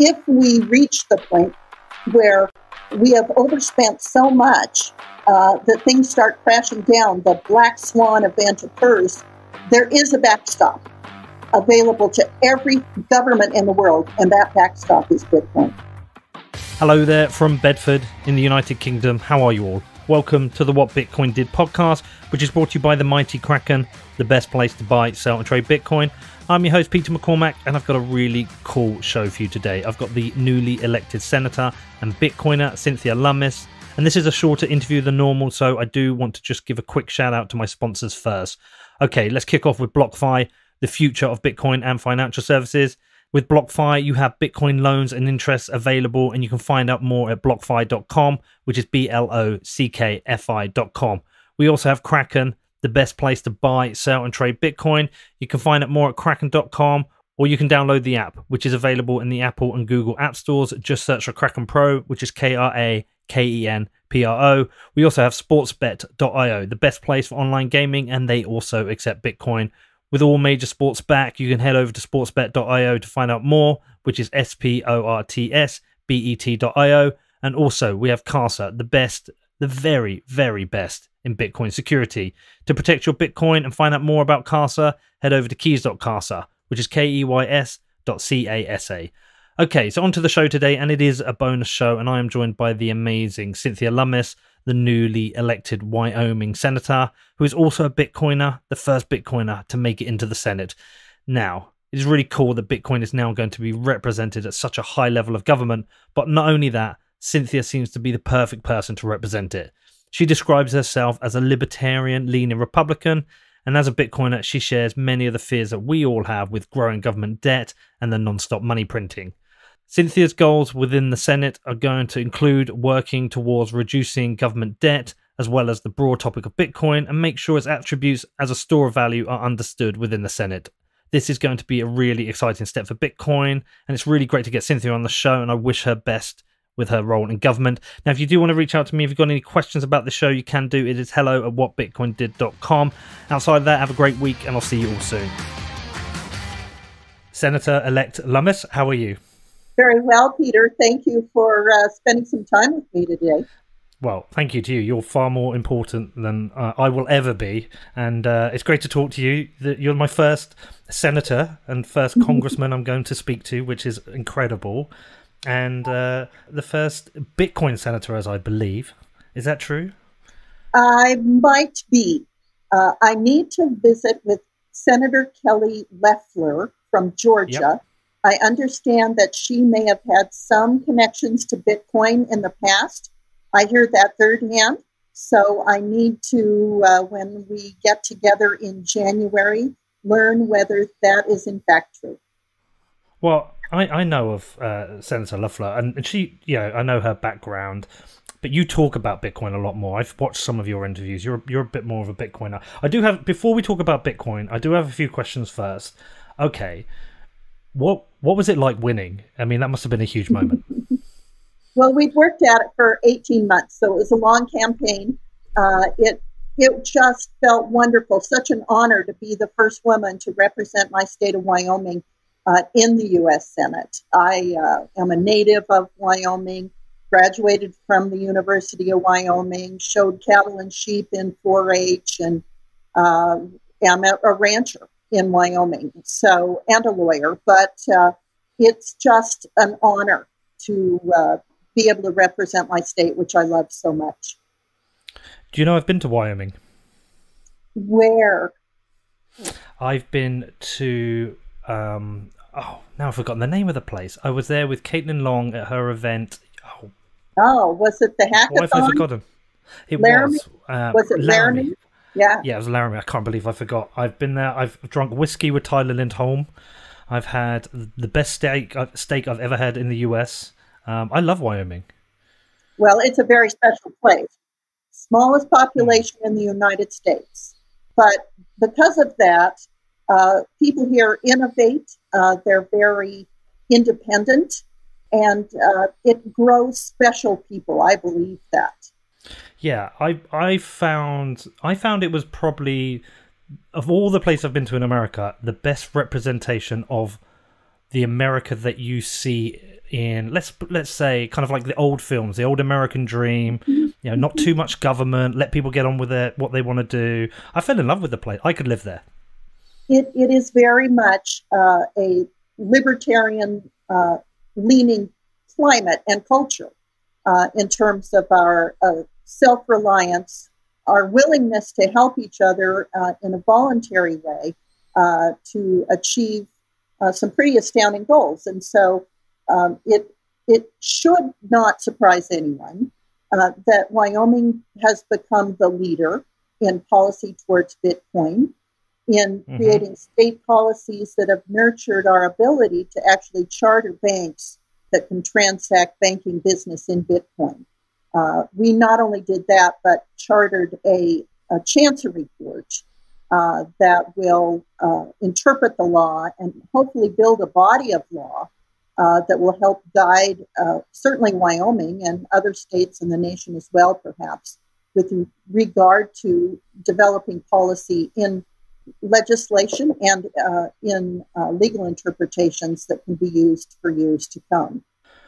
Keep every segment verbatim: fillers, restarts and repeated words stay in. if we reach the point where we have overspent so much uh, that things start crashing down, the black swan event occurs, there is a backstop available to every government in the world, and that backstop is Bitcoin. Hello there from Bedford in the United Kingdom. How are you all? Welcome to the What Bitcoin Did podcast, which is brought to you by the mighty Kraken, the best place to buy, sell and trade Bitcoin. I'm your host, Peter McCormack, and I've got a really cool show for you today. I've got the newly elected senator and Bitcoiner, Cynthia Lummis, and this is a shorter interview than normal, so I do want to just give a quick shout out to my sponsors first. Okay, let's kick off with BlockFi, the future of Bitcoin and financial services. With BlockFi, you have Bitcoin loans and interests available, and you can find out more at blockfi dot com, which is B L O C K F I dot com. We also have Kraken, the best place to buy, sell, and trade Bitcoin. You can find out more at kraken dot com, or you can download the app, which is available in the Apple and Google app stores. Just search for Kraken Pro, which is K R A K E N P R O. We also have sportsbet dot io, the best place for online gaming, and they also accept Bitcoin. With all major sports back, you can head over to sportsbet dot io to find out more, which is S P O R T S B E T dot io. And also, we have Casa, the best, the very, very best in Bitcoin security. To protect your Bitcoin and find out more about Casa, head over to keys dot casa, which is K E Y S dot C A S A. Okay, so on to the show today, and it is a bonus show, and I am joined by the amazing Cynthia Lummis, the newly elected Wyoming senator, who is also a Bitcoiner, the first Bitcoiner to make it into the Senate. Now, it is really cool that Bitcoin is now going to be represented at such a high level of government, but not only that, Cynthia seems to be the perfect person to represent it. She describes herself as a libertarian-leaning Republican, and as a Bitcoiner, she shares many of the fears that we all have with growing government debt and the non-stop money printing. Cynthia's goals within the Senate are going to include working towards reducing government debt, as well as the broad topic of Bitcoin, and make sure its attributes as a store of value are understood within the Senate. This is going to be a really exciting step for Bitcoin, and it's really great to get Cynthia on the show, and I wish her best with her role in government. Now, if you do want to reach out to me, if you've got any questions about the show, you can do. It is hello at what bitcoin did dot com. Outside of that, have a great week, and I'll see you all soon. Senator-elect Lummis, how are you? Very well, Peter. Thank you for uh, spending some time with me today. Well, thank you to you. You're far more important than uh, I will ever be. And uh, it's great to talk to you. You're my first senator and first congressman I'm going to speak to, which is incredible. And uh, the first Bitcoin senator, as I believe. Is that true? I might be. Uh, I need to visit with Senator Kelly Loeffler from Georgia. Yep. I understand that she may have had some connections to Bitcoin in the past. I hear that third hand. So I need to, uh, when we get together in January, learn whether that is in fact true. Well, I, I know of uh, Senator Loeffler, and she, yeah, I know her background. But you talk about Bitcoin a lot more. I've watched some of your interviews. You're you're a bit more of a Bitcoiner. I do have, before we talk about Bitcoin, I do have a few questions first. Okay. What what was it like winning? I mean, that must have been a huge moment. Well, we'd worked at it for eighteen months, so it was a long campaign. Uh, it it just felt wonderful. Such an honor to be the first woman to represent my state of Wyoming uh, in the U S Senate. I uh, am a native of Wyoming, graduated from the University of Wyoming, showed cattle and sheep in four H, and uh, am a, a rancher in Wyoming, so, and a lawyer, but uh, it's just an honor to uh, be able to represent my state, which I love so much. Do you know I've been to Wyoming? Where? I've been to, um, oh, now I've forgotten the name of the place. I was there with Caitlin Long at her event. Oh, oh was it the hackathon? What have I forgotten? It Laramie? was. Uh, was it Laramie? Laramie? Yeah, yeah, it was Laramie. I can't believe I forgot. I've been there. I've drunk whiskey with Tyler Lindholm. I've had the best steak steak I've ever had in the U S. Um, I love Wyoming. Well, it's a very special place. Smallest population in the United States, but because of that, uh, people here innovate. Uh, they're very independent, and uh, it grows special people. I believe that. Yeah, I I found I found it was probably, of all the places I've been to in America, the best representation of the America that you see in, let's let's say, kind of like the old films, the old American Dream, you know, not too much government, let people get on with it, what they want to do. I fell in love with the place. I could live there. It, it is very much uh, a libertarian uh, leaning climate and culture uh, in terms of our uh, self-reliance, our willingness to help each other uh, in a voluntary way uh, to achieve uh, some pretty astounding goals. And so um, it it should not surprise anyone uh, that Wyoming has become the leader in policy towards Bitcoin, in creating mm-hmm. state policies that have nurtured our ability to actually charter banks that can transact banking business in Bitcoin. Uh, we not only did that, but chartered a, a chancery court uh, that will uh, interpret the law and hopefully build a body of law uh, that will help guide uh, certainly Wyoming and other states in the nation as well, perhaps, with regard to developing policy in legislation and uh, in uh, legal interpretations that can be used for years to come.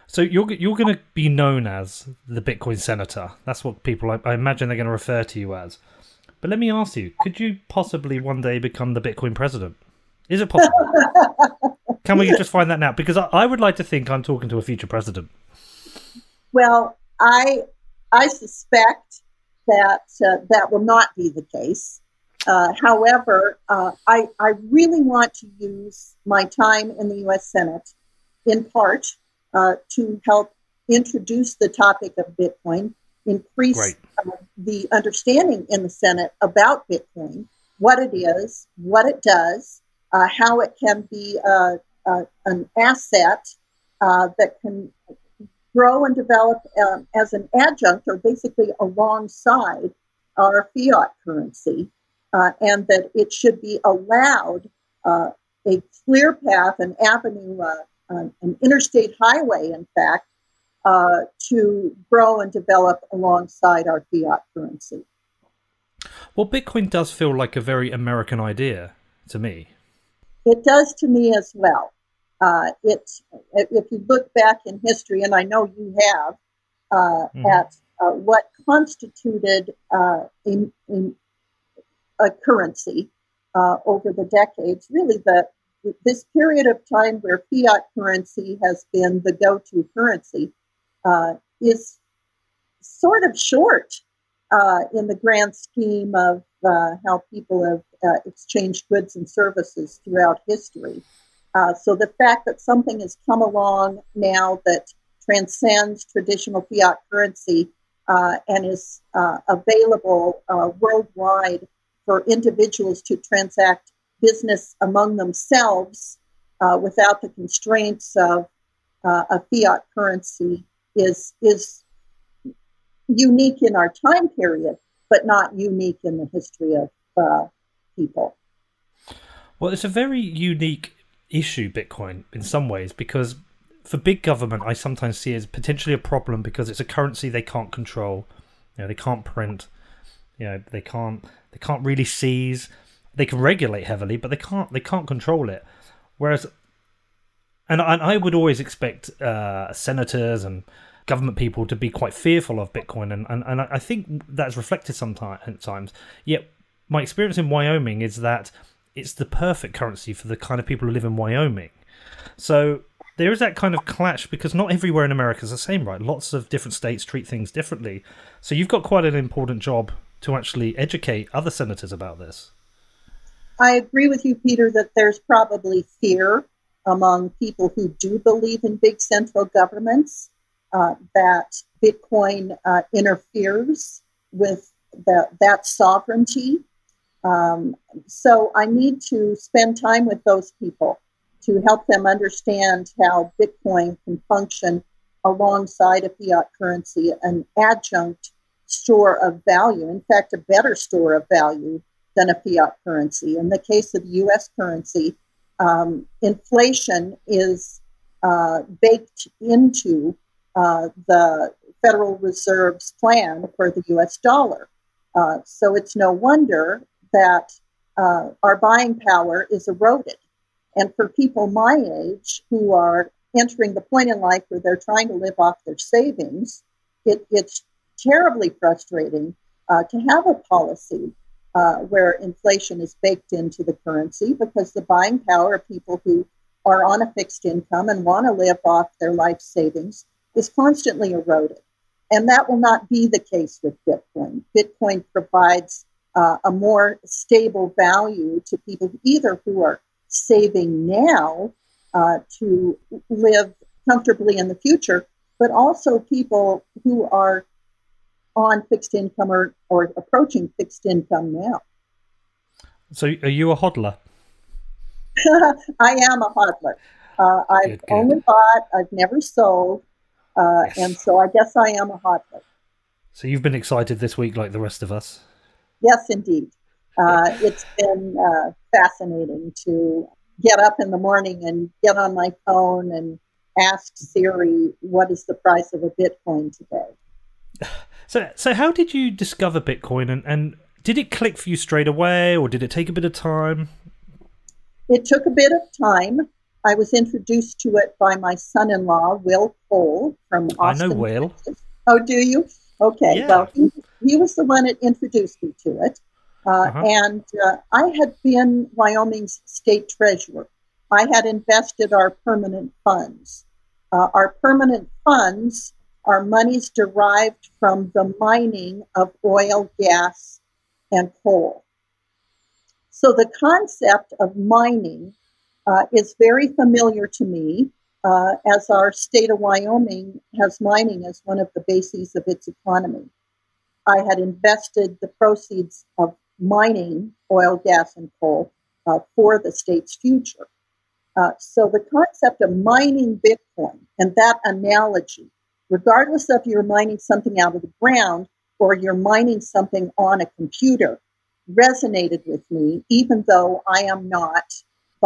So you're you're going to be known as the Bitcoin Senator. That's what people, I, I imagine, they're going to refer to you as. But let me ask you: could you possibly one day become the Bitcoin President? Is it possible? Can we just find that out? Because I, I would like to think I'm talking to a future president. Well, I I suspect that uh, that will not be the case. Uh, however, uh, I I really want to use my time in the U S Senate, in part. Uh, to help introduce the topic of Bitcoin, increase right. uh, the understanding in the Senate about Bitcoin, what it is, what it does, uh, how it can be uh, uh, an asset uh, that can grow and develop uh, as an adjunct or basically alongside our fiat currency, uh, and that it should be allowed uh, a clear path, an avenue, uh, Um, an interstate highway, in fact, uh, to grow and develop alongside our fiat currency. Well, Bitcoin does feel like a very American idea to me. It does to me as well. Uh, it, if you look back in history, and I know you have, uh, mm. at uh, what constituted uh, in, in a currency uh, over the decades, really the this period of time where fiat currency has been the go-to currency uh, is sort of short uh, in the grand scheme of uh, how people have uh, exchanged goods and services throughout history. Uh, so the fact that something has come along now that transcends traditional fiat currency uh, and is uh, available uh, worldwide for individuals to transact business among themselves uh, without the constraints of uh, a fiat currency is is unique in our time period, but not unique in the history of uh, people. Well, it's a very unique issue, Bitcoin, in some ways, because for big government, I sometimes see it as potentially a problem because it's a currency they can't control. You know, they can't print. You know, they can't they can't really seize. They can regulate heavily, but they can't. They can't control it. Whereas, and I, I would always expect uh, senators and government people to be quite fearful of Bitcoin, and and, and I think that's reflected sometimes. Yet, my experience in Wyoming is that it's the perfect currency for the kind of people who live in Wyoming. So there is that kind of clash because not everywhere in America is the same, right? Lots of different states treat things differently. So you've got quite an important job to actually educate other senators about this. I agree with you, Peter, that there's probably fear among people who do believe in big central governments uh, that Bitcoin uh, interferes with the, that sovereignty. Um, so I need to spend time with those people to help them understand how Bitcoin can function alongside a fiat currency, an adjunct store of value, in fact, a better store of value than a fiat currency. In the case of the U S currency, um, inflation is uh, baked into uh, the Federal Reserve's plan for the U S dollar. Uh, so it's no wonder that uh, our buying power is eroded. And for people my age who are entering the point in life where they're trying to live off their savings. It, it's terribly frustrating uh, to have a policy uh, where inflation is baked into the currency, because the buying power of people who are on a fixed income and want to live off their life savings is constantly eroded. And that will not be the case with Bitcoin. Bitcoin provides uh, a more stable value to people either who are saving now uh, to live comfortably in the future, but also people who are on fixed income or, or approaching fixed income now. So are you a hodler? I am a hodler. Uh, I've good, good. only bought, I've never sold. Uh, yes. And so I guess I am a hodler. So you've been excited this week like the rest of us. Yes, indeed. Uh, it's been uh, fascinating to get up in the morning and get on my phone and ask Siri, what is the price of a Bitcoin today? So so how did you discover Bitcoin, and, and did it click for you straight away, or did it take a bit of time? It took a bit of time. I was introduced to it by my son-in-law, Will Cole, from Austin. I know Will. Texas. Oh, do you? Okay. Yeah. Well, he, he was the one that introduced me to it. Uh, uh-huh. And uh, I had been Wyoming's state treasurer. I had invested our permanent funds. Uh, our permanent funds are monies derived from the mining of oil, gas, and coal. So the concept of mining Uh, is very familiar to me, uh, as our state of Wyoming has mining as one of the bases of its economy. I had invested the proceeds of mining oil, gas, and coal uh, for the state's future. Uh, so the concept of mining Bitcoin and that analogy, regardless of you're mining something out of the ground or you're mining something on a computer, resonated with me, even though I am not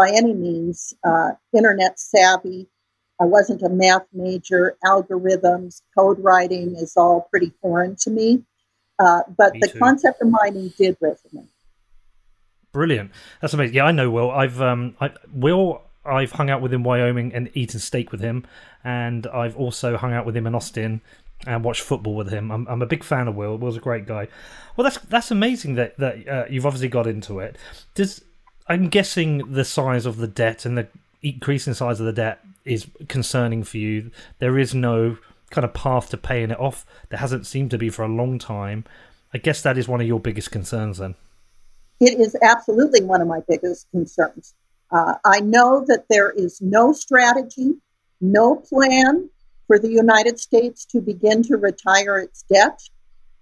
by any means uh, internet savvy. I wasn't a math major. Algorithms, code writing is all pretty foreign to me. Uh, but me the too. concept of mining did resonate. Brilliant. That's amazing. Yeah, I know Will. I've um, I, Will. I've hung out with him in Wyoming and eaten steak with him, and I've also hung out with him in Austin and watched football with him. I'm, I'm a big fan of Will. Will's a great guy. Well, that's that's amazing that that uh, you've obviously got into it. Does I'm guessing the size of the debt and the increasing size of the debt is concerning for you. There is no kind of path to paying it off. There hasn't seemed to be for a long time. I guess that is one of your biggest concerns then. It is absolutely one of my biggest concerns. Uh, I know that there is no strategy, no plan for the United States to begin to retire its debt.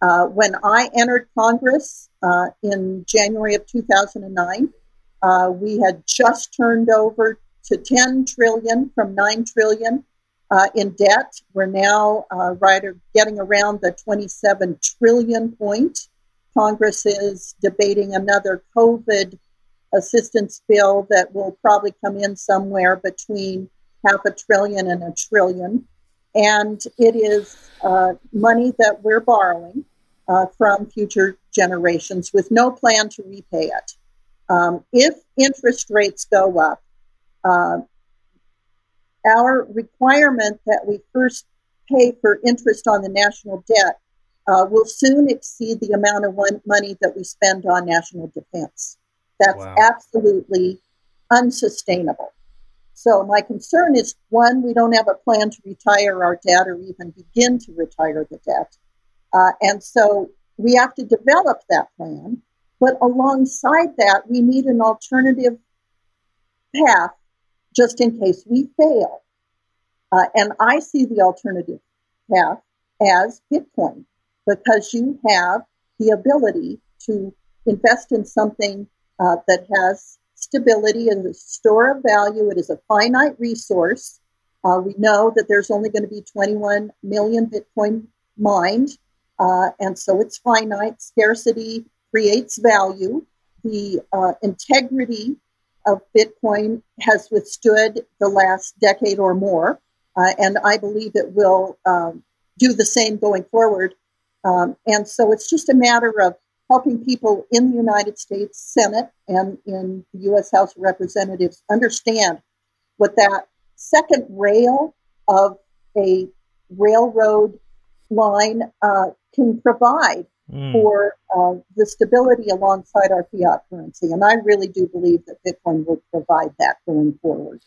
Uh, when I entered Congress uh, in January of two thousand nine, Uh, we had just turned over to ten trillion from nine trillion uh, in debt. We're now uh, right getting around the twenty-seven trillion point. Congress is debating another COVID assistance bill that will probably come in somewhere between half a trillion and a trillion. And it is uh, money that we're borrowing uh, from future generations with no plan to repay it. Um, if interest rates go up, uh, our requirement that we first pay for interest on the national debt uh, will soon exceed the amount of one money that we spend on national defense. That's wow. absolutely unsustainable. So my concern is, one, we don't have a plan to retire our debt or even begin to retire the debt. Uh, and so we have to develop that plan. But alongside that, we need an alternative path just in case we fail. Uh, and I see the alternative path as Bitcoin, because you have the ability to invest in something uh, that has stability and a store of value. It is a finite resource. Uh, we know that there's only going to be twenty-one million Bitcoin mined. Uh, and so it's finite. Scarcity creates value. The uh, integrity of Bitcoin has withstood the last decade or more, uh, and I believe it will um, do the same going forward. Um, and so it's just a matter of helping people in the United States Senate and in the U S House of Representatives understand what that second rail of a railroad line uh, can provide mm. for uh, the stability alongside our fiat currency. And I really do believe that Bitcoin will provide that going forward.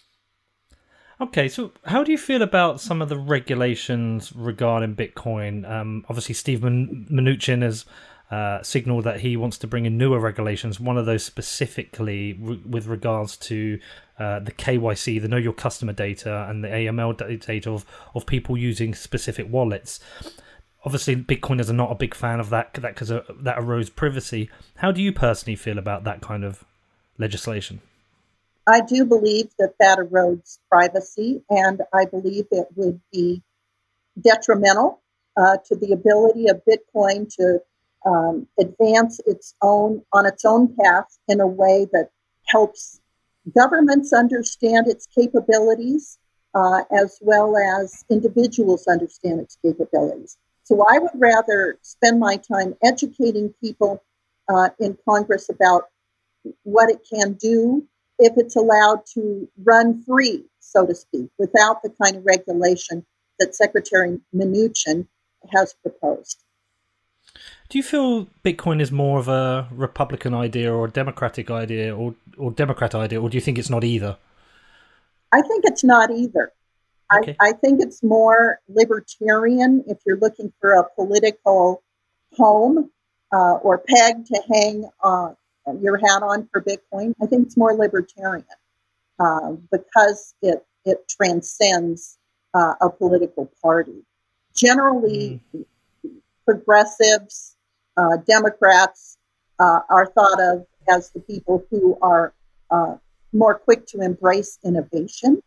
Okay, so how do you feel about some of the regulations regarding Bitcoin? Um, obviously, Steve Mnuchin has uh, signaled that he wants to bring in newer regulations, one of those specifically re- with regards to uh, the K Y C, the Know Your Customer data, and the A M L data of, of people using specific wallets. Obviously, Bitcoiners are not a big fan of that that because that erodes privacy. How do you personally feel about that kind of legislation? I do believe that that erodes privacy, and I believe it would be detrimental uh, to the ability of Bitcoin to um, advance its own on its own path in a way that helps governments understand its capabilities uh, as well as individuals understand its capabilities. So I would rather spend my time educating people uh, in Congress about what it can do if it's allowed to run free, so to speak, without the kind of regulation that Secretary Mnuchin has proposed. Do you feel Bitcoin is more of a Republican idea or a Democratic idea or, or Democrat idea, or do you think it's not either? I think it's not either. Okay. I, I think it's more libertarian if you're looking for a political home uh, or peg to hang on. Uh, your hat on for Bitcoin. I think it's more libertarian uh, because it it transcends uh, a political party. Generally, mm. progressives, uh, Democrats uh, are thought of as the people who are uh, more quick to embrace innovation.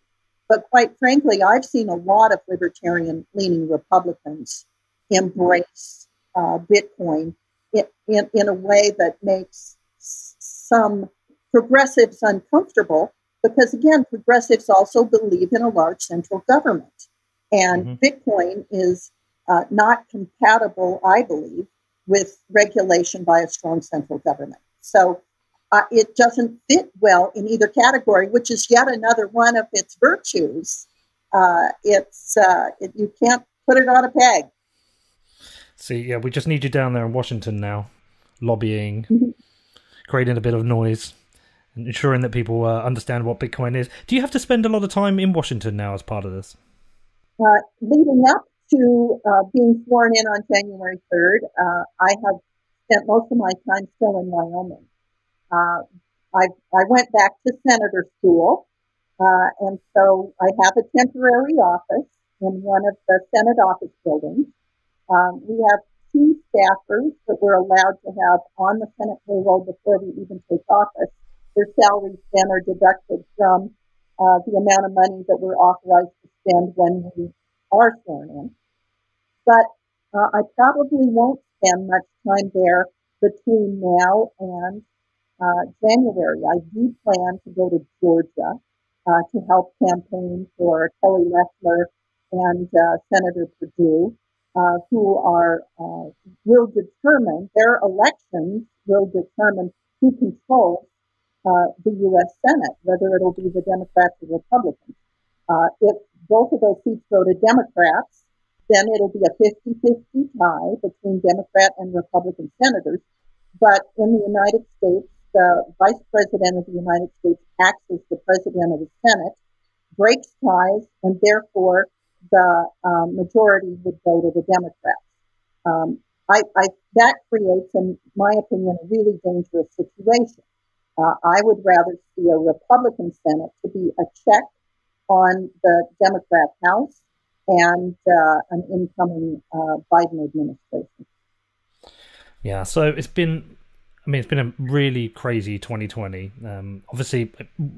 But quite frankly, I've seen a lot of libertarian-leaning Republicans embrace uh, Bitcoin in, in, in a way that makes some progressives uncomfortable, because again, progressives also believe in a large central government, and mm-hmm. Bitcoin is uh, not compatible, I believe, with regulation by a strong central government. So uh, it doesn't fit well in either category, which is yet another one of its virtues. Uh, it's uh, it, you can't put it on a peg. See, yeah, we just need you down there in Washington now, lobbying. Mm-hmm. Creating a bit of noise and ensuring that people uh, understand what Bitcoin is. Do you have to spend a lot of time in Washington now as part of this? Uh, leading up to uh, being sworn in on January third, uh, I have spent most of my time still in Wyoming. Uh, I, I went back to senator school, uh, and so I have a temporary office in one of the Senate office buildings. Um, we have two staffers that we're allowed to have on the Senate payroll before we even take office. Their salaries then are deducted from uh, the amount of money that we're authorized to spend when we are sworn in. But uh, I probably won't spend much time there between now and uh, January. I do plan to go to Georgia uh, to help campaign for Kelly Loeffler and uh, Senator Perdue. Uh, who are, uh, will determine, their elections will determine who controls uh, the U S Senate, whether it'll be the Democrats or Republicans. Uh, if both of those seats go to Democrats, then it'll be a fifty-fifty tie between Democrat and Republican senators. But in the United States, the Vice President of the United States acts as the President of the Senate, breaks ties, and therefore the um, majority would go to the Democrats. Um, I, I, that creates, in my opinion, a really dangerous situation. Uh, I would rather see a Republican Senate to be a check on the Democrat House and uh, an incoming uh, Biden administration. Yeah, so it's been... I mean, it's been a really crazy twenty twenty. Um, obviously,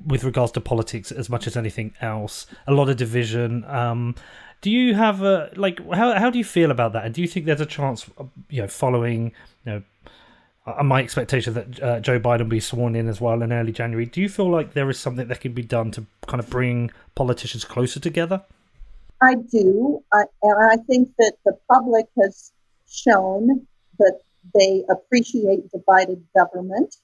with regards to politics, as much as anything else, a lot of division. Um, do you have a like? How how do you feel about that? And do you think there's a chance, you know, following, you know, uh, my expectation that uh, Joe Biden will be sworn in as well in early January? Do you feel like there is something that can be done to kind of bring politicians closer together? I do, I, and I think that the public has shown that they appreciate divided government.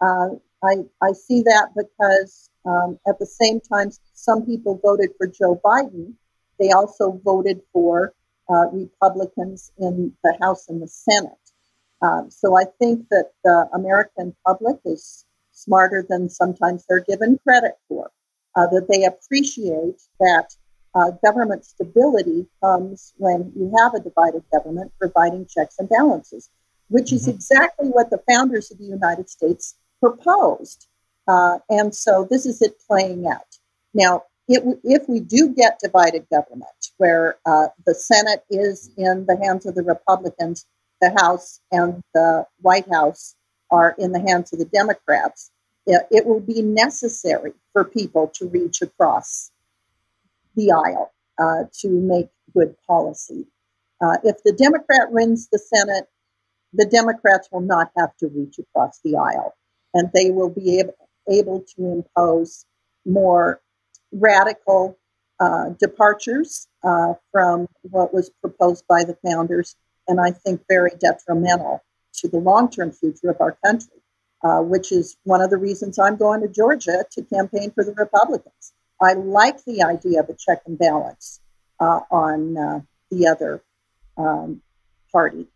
Uh, I I see that because Um, at the same time, some people voted for Joe Biden. They also voted for uh, Republicans in the House and the Senate. Um, so I think that the American public is smarter than sometimes they're given credit for, uh, that they appreciate that uh, government stability comes when you have a divided government providing checks and balances, which mm-hmm. is exactly what the founders of the United States proposed. Uh, and so this is it playing out. Now, it w- if we do get divided government, where uh, the Senate is in the hands of the Republicans, the House and the White House are in the hands of the Democrats, it, it will be necessary for people to reach across the aisle uh, to make good policy. Uh, if the Democrat wins the Senate, the Democrats will not have to reach across the aisle, and they will be able, able to impose more radical uh, departures uh, from what was proposed by the founders, and I think very detrimental to the long-term future of our country, uh, which is one of the reasons I'm going to Georgia to campaign for the Republicans. I like the idea of a check and balance uh, on uh, the other um, party.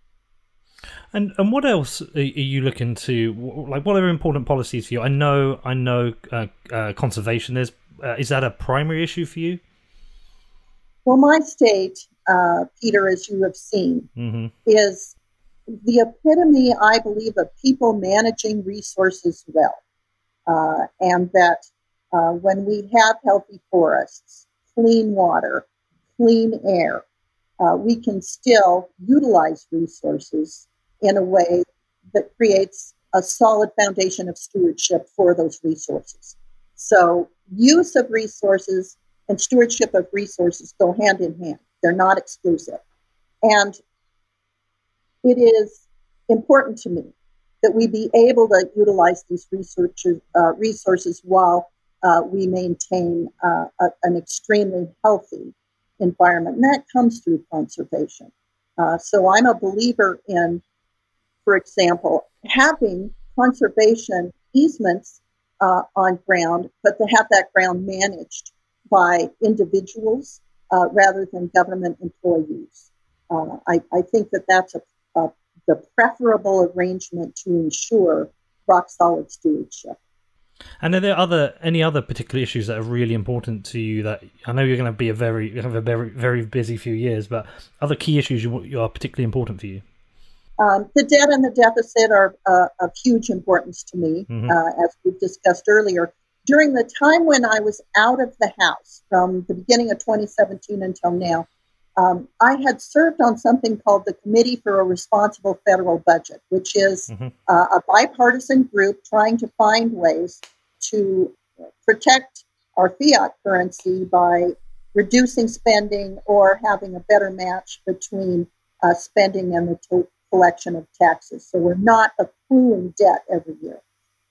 And and what else are you looking to, like, what are important policies for you? I know, I know uh, uh, conservation is, uh, is that a primary issue for you? Well, my state, uh, Peter, as you have seen, mm-hmm. is the epitome, I believe, of people managing resources well. Uh, and that uh, when we have healthy forests, clean water, clean air, uh, we can still utilize resources in a way that creates a solid foundation of stewardship for those resources. So use of resources and stewardship of resources go hand in hand. They're not exclusive. And it is important to me that we be able to utilize these researches, uh, resources while uh, we maintain uh, a, an extremely healthy environment. And that comes through conservation. Uh, so I'm a believer in, for example, having conservation easements uh, on ground, but to have that ground managed by individuals uh, rather than government employees. Uh, I, I think that that's a, a, the preferable arrangement to ensure rock solid stewardship. And are there other any other particular issues that are really important to you? That I know you're going to be a very have a very very busy few years, but other key issues you, you are particularly important for you. Um, the debt and the deficit are uh, of huge importance to me, mm-hmm. uh, as we've discussed earlier. During the time when I was out of the House, from the beginning of twenty seventeen until now, um, I had served on something called the Committee for a Responsible Federal Budget, which is mm-hmm. uh, a bipartisan group trying to find ways to protect our fiat currency by reducing spending or having a better match between uh, spending and the t- collection of taxes. So we're not accruing debt every year.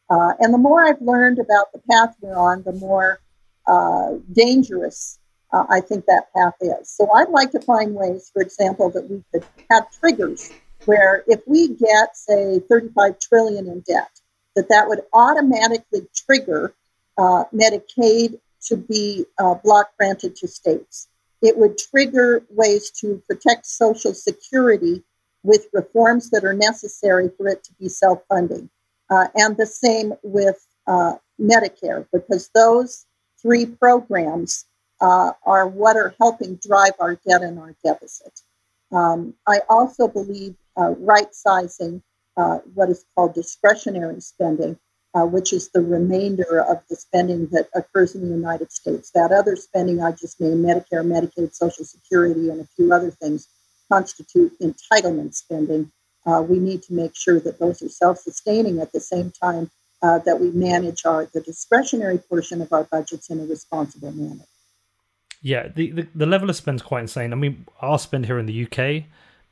Uh, and the more I've learned about the path we're on, the more uh, dangerous uh, I think that path is. So I'd like to find ways, for example, that we could have triggers where if we get, say, thirty-five trillion dollars in debt, that that would automatically trigger uh, Medicaid to be uh, block granted to states. It would trigger ways to protect Social Security with reforms that are necessary for it to be self-funding. Uh, and the same with uh, Medicare, because those three programs uh, are what are helping drive our debt and our deficit. Um, I also believe uh, right-sizing uh, what is called discretionary spending, uh, which is the remainder of the spending that occurs in the United States. That other spending I just named, Medicare, Medicaid, Social Security, and a few other things, constitute entitlement spending. Uh, we need to make sure that those are self-sustaining at the same time uh, that we manage our the discretionary portion of our budgets in a responsible manner. Yeah, the, the, the level of spend is quite insane. I mean, our spend here in the U K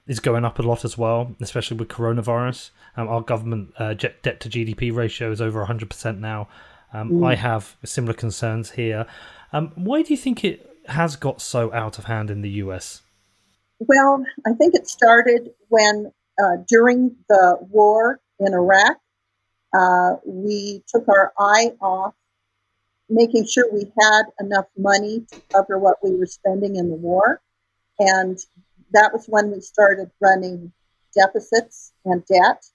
is going up a lot as well, especially with coronavirus. Um, our government uh, debt to G D P ratio is over one hundred percent now. Um, mm. I have similar concerns here. Um, why do you think it has got so out of hand in the U S? Well, I think it started when Uh, during the war in Iraq, uh, we took our eye off making sure we had enough money to cover what we were spending in the war. And that was when we started running deficits and debt.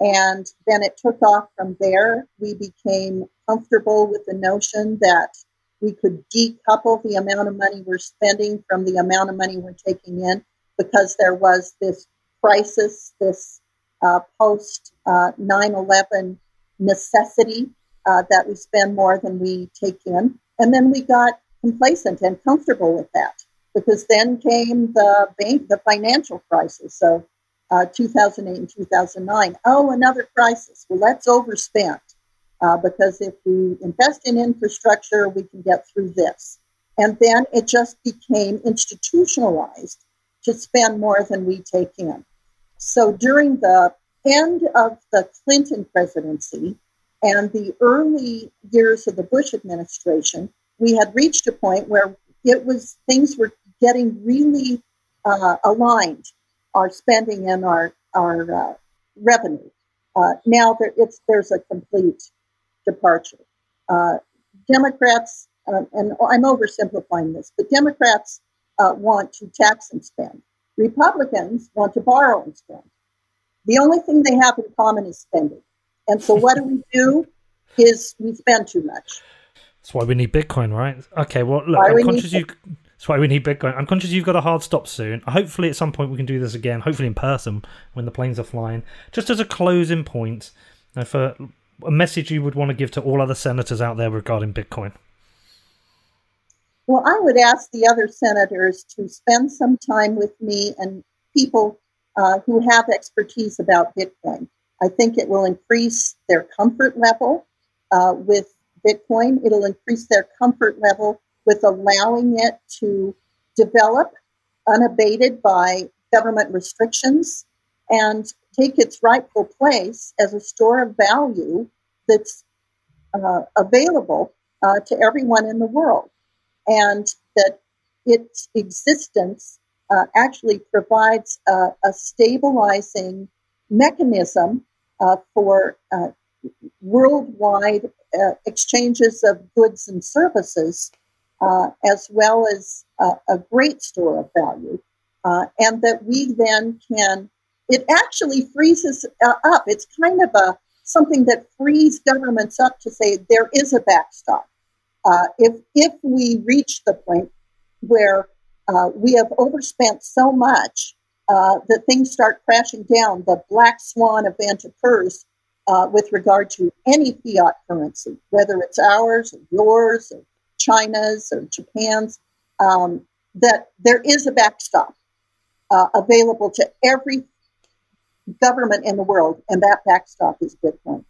And then it took off from there. We became comfortable with the notion that we could decouple the amount of money we're spending from the amount of money we're taking in, because there was this crisis, this uh, post uh, nine eleven necessity uh, that we spend more than we take in. And then we got complacent and comfortable with that, because then came the bank, the financial crisis of uh, two thousand eight and two thousand nine. Oh, another crisis. Well, let's overspend. Uh, because if we invest in infrastructure, we can get through this. And then it just became institutionalized to spend more than we take in. So during the end of the Clinton presidency and the early years of the Bush administration, we had reached a point where it was things were getting really uh, aligned, our spending and our, our uh, revenue. Uh, now there, it's, there's a complete departure. Uh, Democrats, uh, and I'm oversimplifying this, but Democrats uh, want to tax and spend. Republicans want to borrow and spend. The only thing they have in common is spending. And so what do we do is we spend too much. That's why we need Bitcoin, right? Okay, well, look, I'm conscious you... That's why we need Bitcoin. I'm conscious you've got a hard stop soon. Hopefully at some point we can do this again, hopefully in person when the planes are flying. Just as a closing point, now for a message you would want to give to all other senators out there regarding Bitcoin? Well, I would ask the other senators to spend some time with me and people uh, who have expertise about Bitcoin. I think it will increase their comfort level uh, with Bitcoin. It'll increase their comfort level with allowing it to develop unabated by government restrictions and take its rightful place as a store of value that's uh, available uh, to everyone in the world, and that its existence uh, actually provides a, a stabilizing mechanism uh, for uh, worldwide uh, exchanges of goods and services, uh, as well as uh, a great store of value, uh, and that we then can It actually freezes uh, up. It's kind of a something that frees governments up to say there is a backstop. Uh, if if we reach the point where uh, we have overspent so much uh, that things start crashing down, the black swan event occurs uh, with regard to any fiat currency, whether it's ours or yours or China's or Japan's, um, that there is a backstop uh, available to every government in the world, and that backstop is Bitcoin.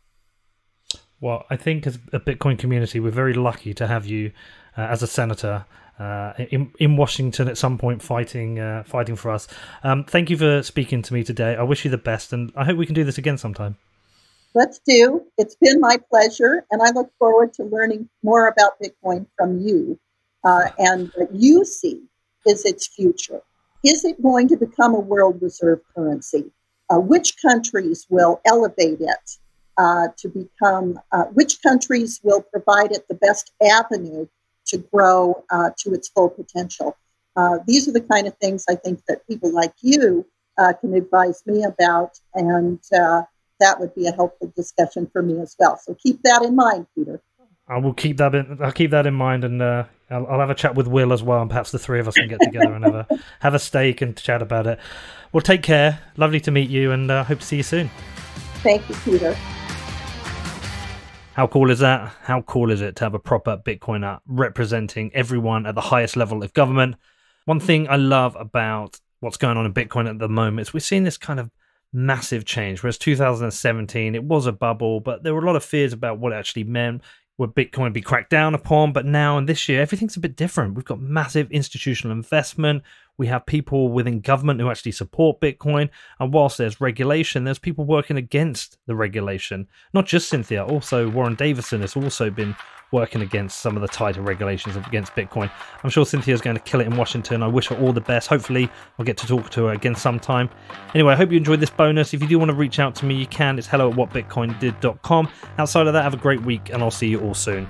Well, I think as a Bitcoin community, we're very lucky to have you uh, as a senator uh, in in Washington at some point, fighting uh, fighting for us. Um, thank you for speaking to me today. I wish you the best, and I hope we can do this again sometime. Let's do. It's been my pleasure, and I look forward to learning more about Bitcoin from you uh, and what you see is its future. Is it going to become a world reserve currency? Uh, which countries will elevate it uh, to become, uh, which countries will provide it the best avenue to grow uh, to its full potential? Uh, these are the kind of things I think that people like you uh, can advise me about, and uh, that would be a helpful discussion for me as well. So keep that in mind, Peter. I will keep that in, I'll keep that in mind, and uh, I'll, I'll have a chat with Will as well, and perhaps the three of us can get together and have a, have a steak and chat about it. Well, take care. Lovely to meet you, and I uh, hope to see you soon. Thank you, Peter. How cool is that? How cool is it to have a proper Bitcoiner representing everyone at the highest level of government? One thing I love about what's going on in Bitcoin at the moment is we're seeing this kind of massive change, whereas two thousand seventeen, it was a bubble, but there were a lot of fears about what it actually meant. Would Bitcoin be cracked down upon? But now and this year, everything's a bit different. We've got massive institutional investment. We have people within government who actually support Bitcoin. And whilst there's regulation, there's people working against the regulation. Not just Cynthia, also Warren Davidson has also been working against some of the tighter regulations against Bitcoin. I'm sure Cynthia's going to kill it in Washington. I wish her all the best. Hopefully, I'll get to talk to her again sometime. Anyway, I hope you enjoyed this bonus. If you do want to reach out to me, you can. It's hello at what bitcoin did dot com. Outside of that, have a great week, and I'll see you all soon.